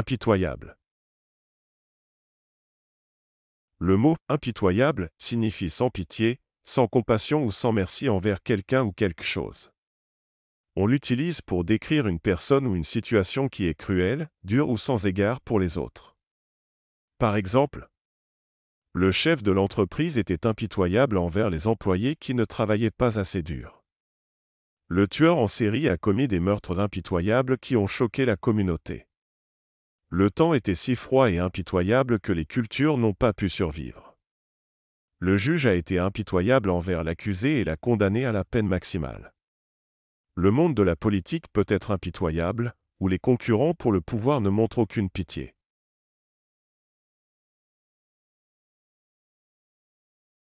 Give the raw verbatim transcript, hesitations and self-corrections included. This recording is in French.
impitoyable. Le mot « impitoyable » signifie sans pitié, sans compassion ou sans merci envers quelqu'un ou quelque chose. On l'utilise pour décrire une personne ou une situation qui est cruelle, dure ou sans égard pour les autres. Par exemple, le chef de l'entreprise était impitoyable envers les employés qui ne travaillaient pas assez dur. Le tueur en série a commis des meurtres impitoyables qui ont choqué la communauté. Le temps était si froid et impitoyable que les cultures n'ont pas pu survivre. Le juge a été impitoyable envers l'accusé et l'a condamné à la peine maximale. Le monde de la politique peut être impitoyable, où les concurrents pour le pouvoir ne montrent aucune pitié.